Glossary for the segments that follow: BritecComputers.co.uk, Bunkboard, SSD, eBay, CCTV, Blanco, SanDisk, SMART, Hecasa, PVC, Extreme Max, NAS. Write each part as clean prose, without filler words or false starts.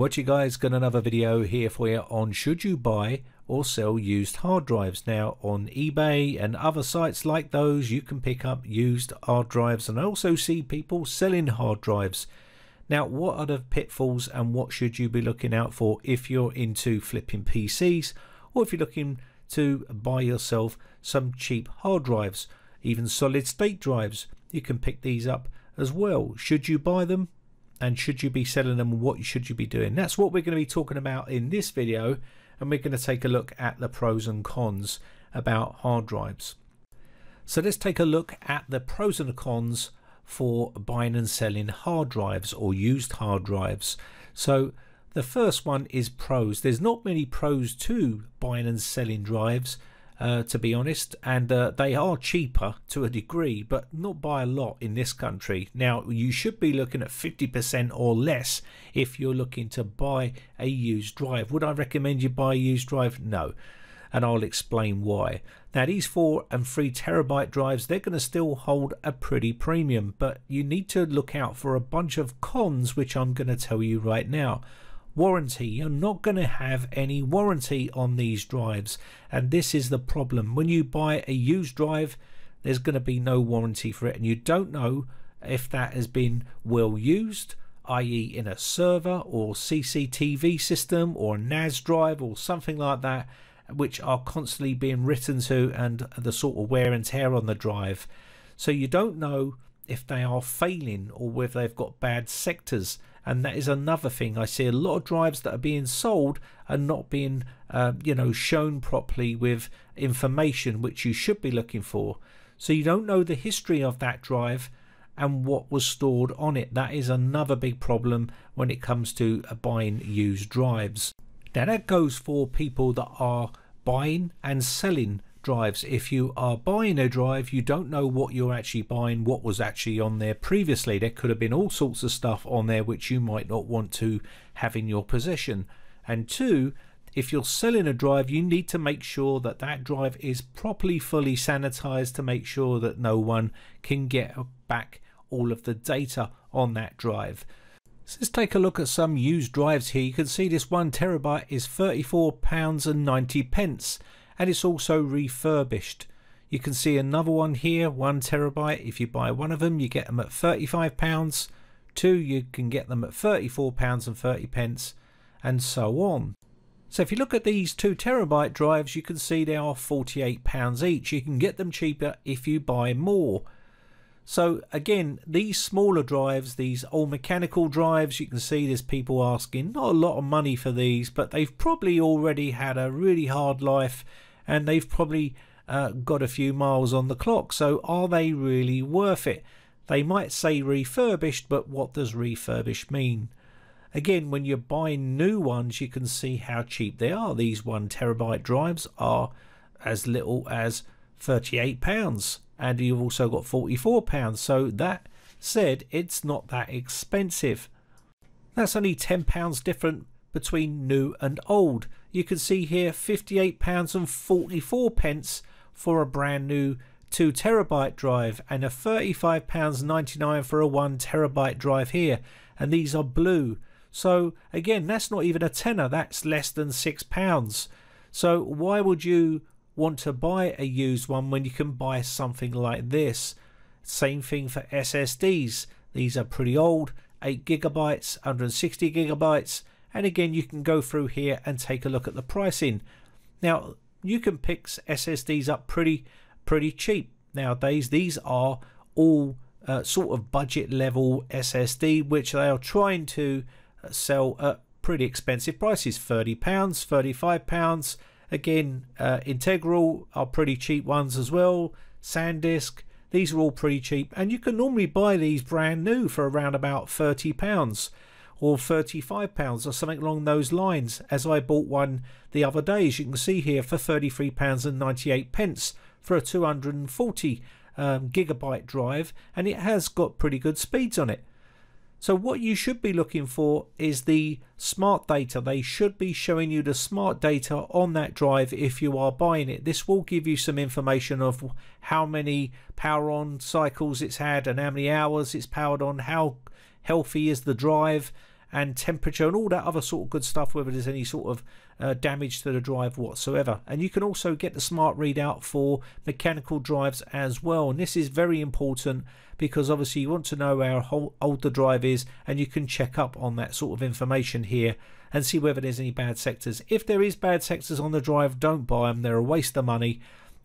What you guys, got another video here for you on should you buy or sell used hard drives. Now on eBay and other sites like those, you can pick up used hard drives, and I also see people selling hard drives. Now what are the pitfalls and what should you be looking out for if you're into flipping PCs, or if you're looking to buy yourself some cheap hard drives, even solid state drives? You can pick these up as well. Should you buy them and should you be selling them? What should you be doing? That's what we're going to be talking about in this video, and we're going to take a look at the pros and cons about hard drives. So let's take a look at the pros and cons for buying and selling hard drives or used hard drives. So the first one is pros. There's not many pros to buying and selling drives, to be honest, and they are cheaper to a degree, but not by a lot in this country. Now you should be looking at 50% or less if you're looking to buy a used drive. Would I recommend you buy a used drive? No, and I'll explain why. Now these 4 and 3 terabyte drives, they're going to still hold a pretty premium, but you need to look out for a bunch of cons, which I'm going to tell you right now. Warranty. You're not going to have any warranty on these drives, and this is the problem. When you buy a used drive, there's going to be no warranty for it, and you don't know if that has been well used, i.e. in a server or CCTV system or a NAS drive or something like that, which are constantly being written to, and the sort of wear and tear on the drive. So you don't know if they are failing or whether they've got bad sectors, and that is another thing. I see a lot of drives that are being sold and not being shown properly with information which you should be looking for. So you don't know the history of that drive and what was stored on it. That is another big problem when it comes to buying used drives. Now that goes for people that are buying and selling drives. If you are buying a drive, you don't know what you're actually buying, what was actually on there previously. There could have been all sorts of stuff on there which you might not want to have in your possession. And 2, if you're selling a drive, you need to make sure that that drive is properly fully sanitized to make sure that no one can get back all of the data on that drive. So let's take a look at some used drives here. You can see this 1 terabyte is £34.90, and it's also refurbished. You can see another one here, 1 terabyte. If you buy one of them, you get them at £35. 2, you can get them at £34.30, and so on. So if you look at these 2 terabyte drives, you can see they are £48 each. You can get them cheaper if you buy more. So again, these smaller drives, these old mechanical drives, you can see there's people asking not a lot of money for these, but they've probably already had a really hard life, and they've probably got a few miles on the clock. So are they really worth it? They might say refurbished, but what does refurbished mean? Again, when you're buying new ones, you can see how cheap they are. These 1 terabyte drives are as little as £38, and you've also got £44. So that said, it's not that expensive. That's only £10 different between new and old. You can see here £58.44 for a brand new 2 terabyte drive, and a £35.99 for a 1 terabyte drive here, and these are blue. So again, that's not even a tenner, that's less than £6. So why would you want to buy a used one when you can buy something like this? Same thing for SSDs. These are pretty old, 8 gigabytes, 160 gigabytes, and again you can go through here and take a look at the pricing. Now you can pick SSDs up pretty cheap nowadays. These are all sort of budget level SSD, which they are trying to sell at pretty expensive prices, £30, £35. Again, Integral are pretty cheap ones as well. SanDisk, these are all pretty cheap, and you can normally buy these brand new for around about £30 or £35 or something along those lines. As I bought one the other day, as you can see here, for £33.98 for a 240 gigabyte drive, and it has got pretty good speeds on it. So what you should be looking for is the smart data. They should be showing you the smart data on that drive if you are buying it. This will give you some information of how many power on cycles it's had, and how many hours it's powered on, how healthy is the drive, and temperature and all that other sort of good stuff, whether there's any sort of damage to the drive whatsoever. And you can also get the smart readout for mechanical drives as well, and this is very important because obviously you want to know how old the drive is, and you can check up on that sort of information here and see whether there's any bad sectors. If there is bad sectors on the drive, don't buy them, they're a waste of money.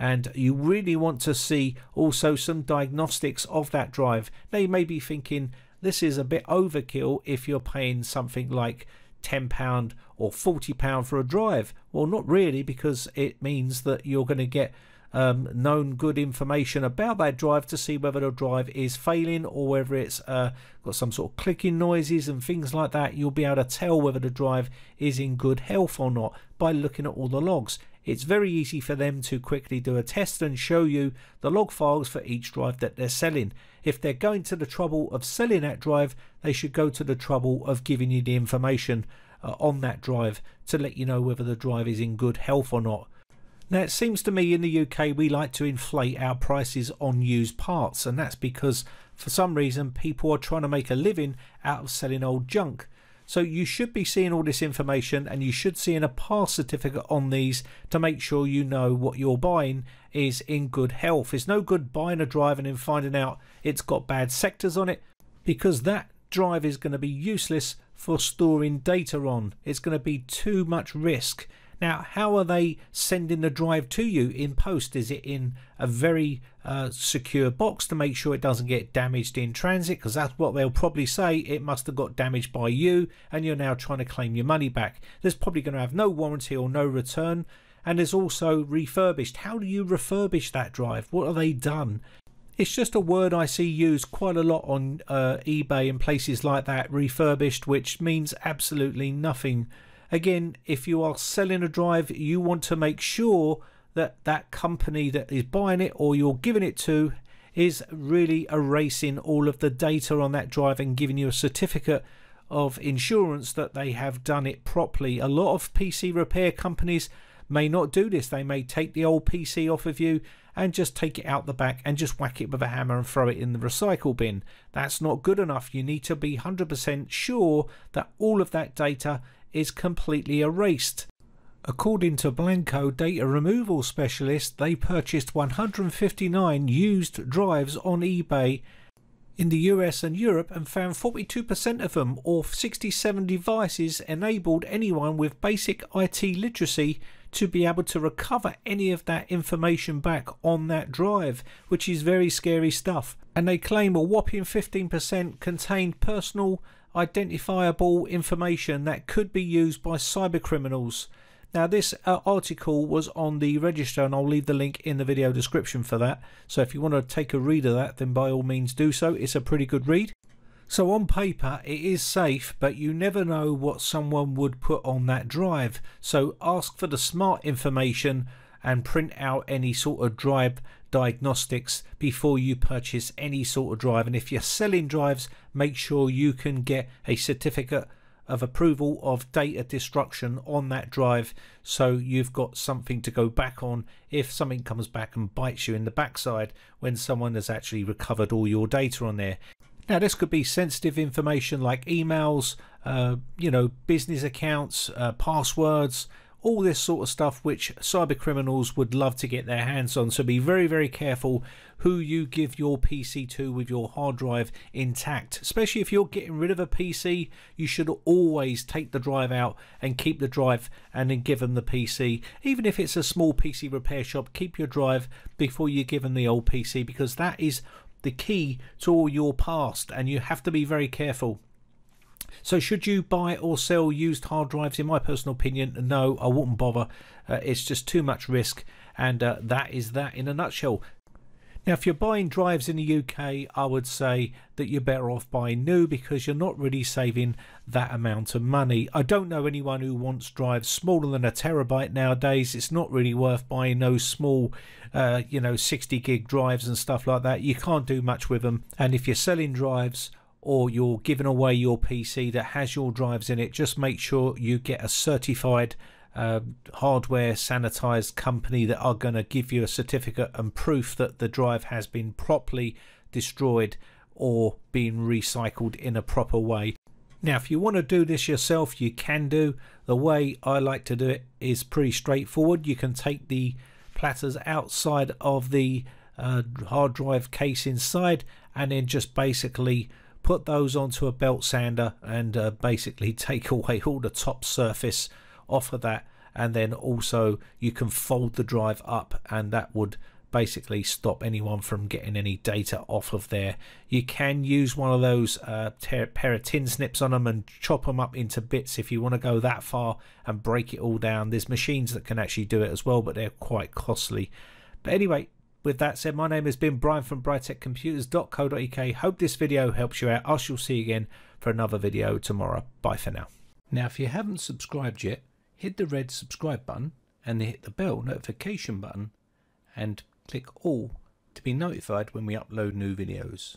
And you really want to see also some diagnostics of that drive. Now you may be thinking this is a bit overkill if you're paying something like £10 or £40 for a drive. Well, not really, because it means that you're going to get known good information about that drive to see whether the drive is failing or whether it's got some sort of clicking noises and things like that. You'll be able to tell whether the drive is in good health or not by looking at all the logs. It's very easy for them to quickly do a test and show you the log files for each drive that they're selling. If they're going to the trouble of selling that drive, they should go to the trouble of giving you the information on that drive to let you know whether the drive is in good health or not. Now, it seems to me in the UK we like to inflate our prices on used parts, and that's because for some reason people are trying to make a living out of selling old junk. So you should be seeing all this information, and you should see a pass certificate on these to make sure you know what you're buying is in good health. It's no good buying a drive and then finding out it's got bad sectors on it, because that drive is going to be useless for storing data on. It's going to be too much risk. Now, how are they sending the drive to you in post? Is it in a very secure box to make sure it doesn't get damaged in transit? Because that's what they'll probably say. It must have got damaged by you, and you're now trying to claim your money back. There's probably going to have no warranty or no return. And there's also refurbished. How do you refurbish that drive? What have they done? It's just a word I see used quite a lot on eBay and places like that, refurbished, which means absolutely nothing. Again, if you are selling a drive, you want to make sure that that company that is buying it or you're giving it to is really erasing all of the data on that drive and giving you a certificate of insurance that they have done it properly. A lot of PC repair companies may not do this. They may take the old PC off of you and just take it out the back and just whack it with a hammer and throw it in the recycle bin. That's not good enough. You need to be 100% sure that all of that data is completely erased. According to Blanco, data removal specialist, they purchased 159 used drives on eBay in the US and Europe and found 42% of them, or 67 devices, enabled anyone with basic IT literacy to be able to recover any of that information back on that drive, which is very scary stuff. And they claim a whopping 15% contained personal identifiable information that could be used by cyber criminals. Now, this article was on the Register, and I'll leave the link in the video description for that, so if you want to take a read of that, then by all means do so. It's a pretty good read. So on paper it is safe, but you never know what someone would put on that drive, so ask for the smart information and print out any sort of drive diagnostics before you purchase any sort of drive. And if you're selling drives, make sure you can get a certificate of approval of data destruction on that drive, so you've got something to go back on if something comes back and bites you in the backside when someone has actually recovered all your data on there. Now, this could be sensitive information like emails, you know, business accounts, passwords, all this sort of stuff which cyber criminals would love to get their hands on. So be very, very careful who you give your PC to with your hard drive intact. Especially if you're getting rid of a PC, you should always take the drive out and keep the drive and then give them the PC. Even if it's a small PC repair shop, keep your drive before you give them the old PC, because that is the key to all your past, and you have to be very careful. So should you buy or sell used hard drives? In my personal opinion, no, I wouldn't bother. It's just too much risk, and that is that in a nutshell. Now, if you're buying drives in the UK, I would say that you're better off buying new, because you're not really saving that amount of money. I don't know anyone who wants drives smaller than a terabyte nowadays. It's not really worth buying those small, you know, 60 gig drives and stuff like that. You can't do much with them. And if you're selling drives, or you're giving away your PC that has your drives in it, just make sure you get a certified hardware sanitized company that are going to give you a certificate and proof that the drive has been properly destroyed or been recycled in a proper way. Now if you want to do this yourself, you can do. The way I like to do it is pretty straightforward. You can take the platters outside of the hard drive case inside and then just basically put those onto a belt sander and basically take away all the top surface off of that, and then also you can fold the drive up and that would basically stop anyone from getting any data off of there. You can use one of those pair of tin snips on them and chop them up into bits if you want to go that far and break it all down. There's machines that can actually do it as well, but they're quite costly. But anyway, with that said, my name has been Brian from BritecComputers.co.uk. Hope this video helps you out. I shall see you again for another video tomorrow. Bye for now. Now if you haven't subscribed yet, hit the red subscribe button and then hit the bell notification button and click all to be notified when we upload new videos.